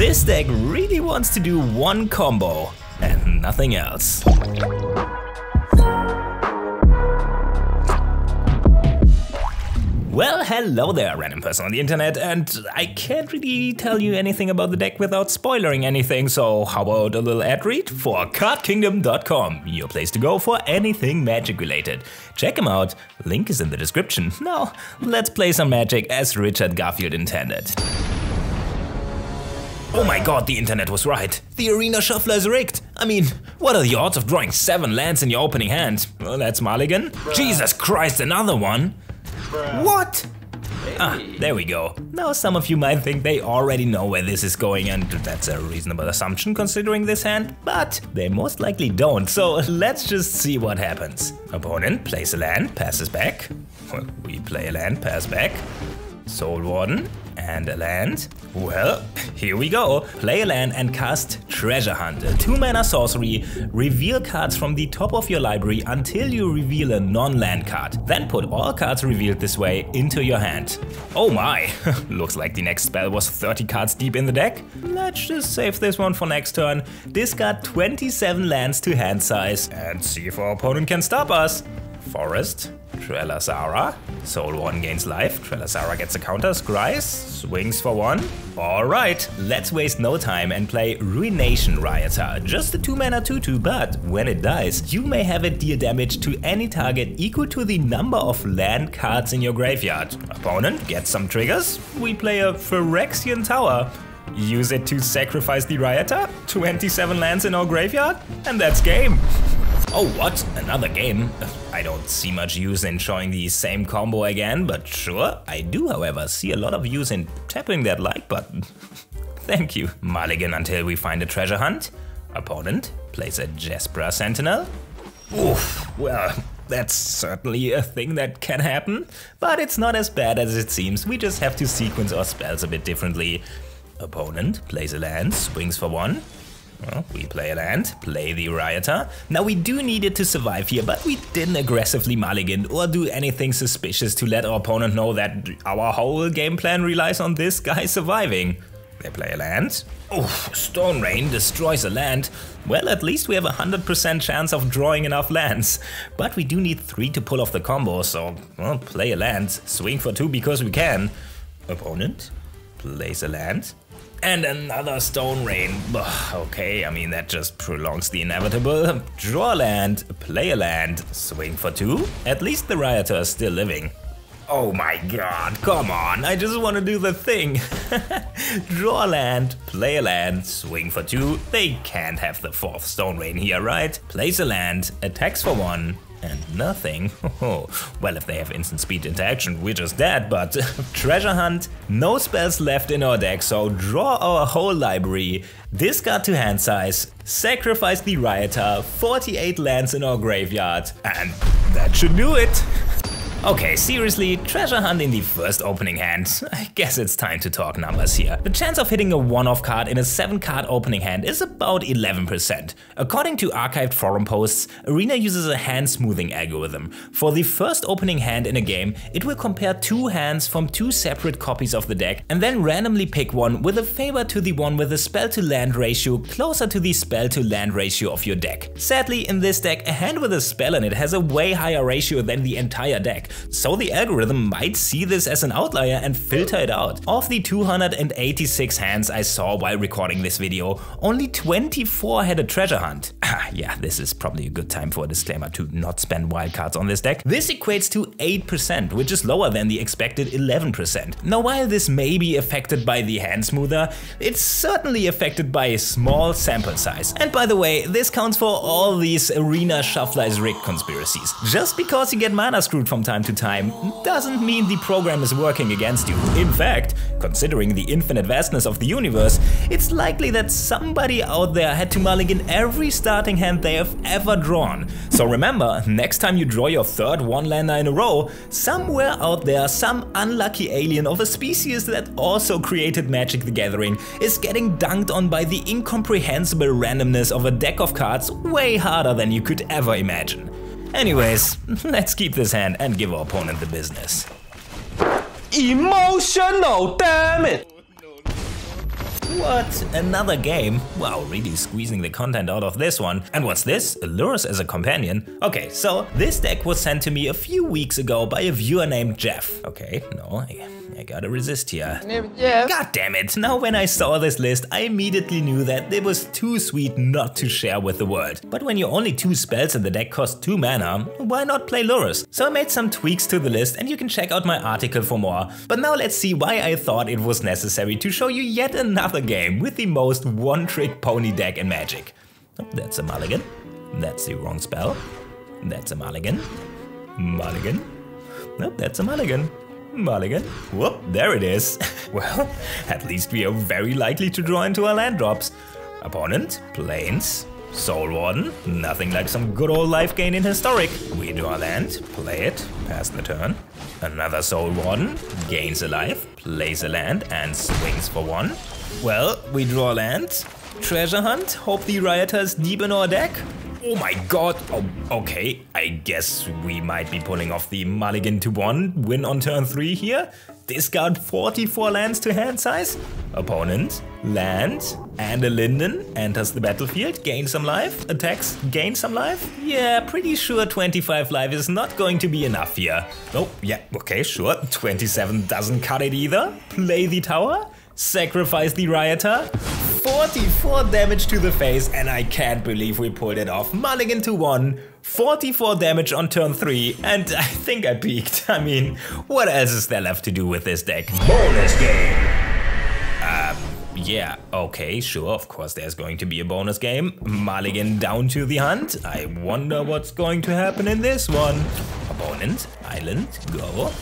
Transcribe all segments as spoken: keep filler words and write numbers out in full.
This deck really wants to do one combo and nothing else. Well, hello there, random person on the internet, and I can't really tell you anything about the deck without spoilering anything, so how about a little ad read for Card Kingdom dot com, your place to go for anything magic related. Check them out, link is in the description. Now, let's play some magic as Richard Garfield intended. Oh my god, the internet was right. The arena shuffler is rigged. I mean, what are the odds of drawing seven lands in your opening hand? Well, that's Mulligan. Jesus Christ, another one. What? Hey. Ah, there we go. Now some of you might think they already know where this is going, and that's a reasonable assumption considering this hand, but they most likely don't, so let's just see what happens. Opponent plays a land, passes back. Well, we play a land, pass back. Soul Warden and a land. Well, here we go. Play a land and cast Treasure Hunt, a two mana sorcery. Reveal cards from the top of your library until you reveal a non-land card. Then put all cards revealed this way into your hand. Oh my, looks like the next spell was thirty cards deep in the deck. Let's just save this one for next turn. Discard twenty-seven lands to hand size and see if our opponent can stop us. Forest, Trellasara, Soul Warden gains life, Trellasara gets a counter, Skrise swings for one. Alright, let's waste no time and play Ruination Rioter, just a two mana two two, but when it dies, you may have it deal damage to any target equal to the number of land cards in your graveyard. Opponent gets some triggers, we play a Phyrexian Tower. Use it to sacrifice the Rioter, twenty-seven lands in our graveyard, and that's game. Oh, what? Another game? I don't see much use in showing the same combo again, but sure. I do, however, see a lot of use in tapping that like button. Thank you. Mulligan until we find a treasure hunt. Opponent plays a Jaspera Sentinel. Oof, well, that's certainly a thing that can happen, but it's not as bad as it seems. We just have to sequence our spells a bit differently. Opponent plays a land, swings for one. Well, we play a land, play the Rioter. Now we do need it to survive here, but we didn't aggressively mulligan or do anything suspicious to let our opponent know that our whole game plan relies on this guy surviving. They play a land. Oof, Stone Rain destroys a land. Well, at least we have a one hundred percent chance of drawing enough lands. But we do need three to pull off the combo, so well, play a land, swing for two because we can. Opponent plays a land. And another Stone Rain. Ugh, okay, I mean that just prolongs the inevitable. Draw land, play a land, swing for two. At least the Rioter is still living. Oh my god, come on, I just want to do the thing. Draw land, play a land, swing for two. They can't have the fourth Stone Rain here, right? Plays a land, attacks for one. And nothing. Oh, well, if they have instant speed interaction, we're just dead, but treasure hunt, no spells left in our deck, so draw our whole library, discard to hand size, sacrifice the Rioter, forty-eight lands in our graveyard, and that should do it. Okay, seriously, treasure hunt in the first opening hand. I guess it's time to talk numbers here. The chance of hitting a one-off card in a seven card opening hand is about eleven percent. According to archived forum posts, Arena uses a hand smoothing algorithm. For the first opening hand in a game, it will compare two hands from two separate copies of the deck and then randomly pick one with a favor to the one with a spell to land ratio closer to the spell to land ratio of your deck. Sadly, in this deck, a hand with a spell in it has a way higher ratio than the entire deck. So the algorithm might see this as an outlier and filter it out. Of the two hundred eighty-six hands I saw while recording this video, only twenty-four had a treasure hunt. Yeah, this is probably a good time for a disclaimer to not spend wildcards on this deck. This equates to eight percent, which is lower than the expected eleven percent. Now while this may be affected by the hand smoother, it's certainly affected by a small sample size. And by the way, this counts for all these arena shuffler is rigged conspiracies. Just because you get mana screwed from time to time doesn't mean the program is working against you. In fact, considering the infinite vastness of the universe, it's likely that somebody out there had to mulligan every starting hand they have ever drawn. So remember, next time you draw your third one-lander in a row, somewhere out there some unlucky alien of a species that also created Magic: The Gathering is getting dunked on by the incomprehensible randomness of a deck of cards way harder than you could ever imagine. Anyways, let's keep this hand and give our opponent the business. Emotional, damn it! What? Another game? Wow, really squeezing the content out of this one. And what's this? Lurrus as a companion? Okay, so this deck was sent to me a few weeks ago by a viewer named Jeff. Okay, no, I, I gotta resist here. Jeff. God damn it! Now when I saw this list, I immediately knew that it was too sweet not to share with the world. But when your only two spells in the deck cost two mana, why not play Lurrus? So I made some tweaks to the list and you can check out my article for more. But now let's see why I thought it was necessary to show you yet another game with the most one-trick pony deck in Magic. Oh, that's a mulligan. That's the wrong spell. That's a mulligan. Mulligan. Nope, that's a mulligan. Mulligan. Whoop, there it is. Well, at least we are very likely to draw into our land drops. Opponent, plains, Soul Warden, nothing like some good old life gain in Historic. We draw land, play it, pass the turn. Another Soul Warden, gains a life, plays a land and swings for one. Well, we draw land. Treasure Hunt, hope the rioters deepen our deck. Oh my god, oh, okay, I guess we might be pulling off the mulligan to one, win on turn three here. Discard forty-four lands to hand size. Opponent, land, and a Linden, enters the battlefield, gain some life, attacks, gain some life. Yeah, pretty sure twenty-five life is not going to be enough here. Oh, yeah, okay, sure, twenty-seven doesn't cut it either. Play the tower, sacrifice the rioter. forty-four damage to the face, and I can't believe we pulled it off. Mulligan to one, forty-four damage on turn three, and I think I peaked. I mean, what else is there left to do with this deck? Bonus game! Um, yeah, okay, sure, of course there's going to be a bonus game. Mulligan down to the hunt. I wonder what's going to happen in this one. Opponent, island, go.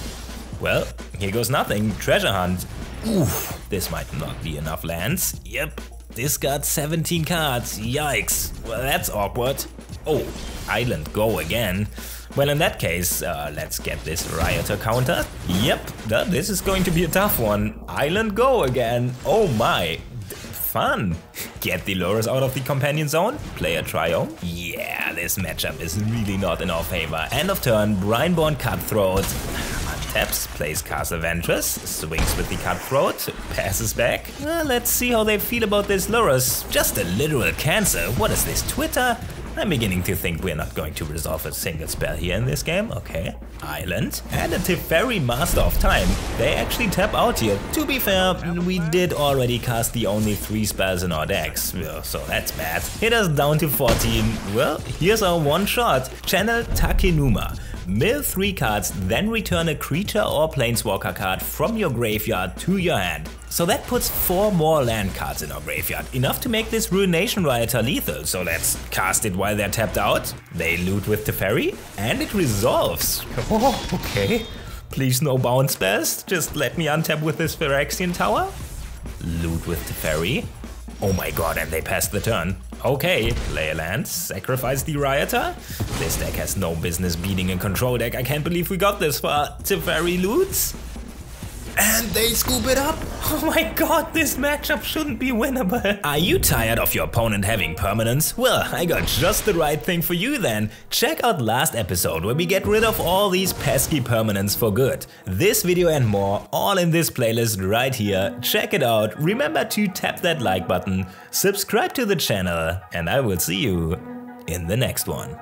Well, here goes nothing. Treasure hunt. Oof, this might not be enough lands. Yep, discard seventeen cards, yikes. Well, that's awkward. Oh, island go again. Well, in that case, uh, let's get this rioter counter. Yep, this is going to be a tough one. Island go again, oh my. Fun. Get the Lurrus out of the companion zone, play a Triome. Yeah, this matchup is really not in our favor. End of turn, Brineborn Cutthroat. Taps, plays Cast Ventress, swings with the Cutthroat, passes back. Well, let's see how they feel about this Lurrus. Just a literal cancer. What is this, Twitter? I'm beginning to think we're not going to resolve a single spell here in this game. Okay. Island. And a Teferi Master of Time. They actually tap out here. To be fair, we did already cast the only three spells in our decks, so that's bad. Hit us down to fourteen. Well, here's our one shot. Channel Takenuma. Mill three cards, then return a creature or planeswalker card from your graveyard to your hand. So that puts four more land cards in our graveyard, enough to make this Ruination Rioter lethal, so let's cast it while they're tapped out. They loot with Teferi, and it resolves. Oh, okay. Please no bounce spells, just let me untap with this Phyrexian Tower. Loot with Teferi. Oh my god, and they pass the turn. Okay, play a land, sacrifice the rioter. This deck has no business beating a control deck. I can't believe we got this far. Teferi loots. And they scoop it up. Oh my god, this matchup shouldn't be winnable. Are you tired of your opponent having permanence? Well, I got just the right thing for you then. Check out last episode where we get rid of all these pesky permanents for good. This video and more, all in this playlist right here. Check it out. Remember to tap that like button, subscribe to the channel, and I will see you in the next one.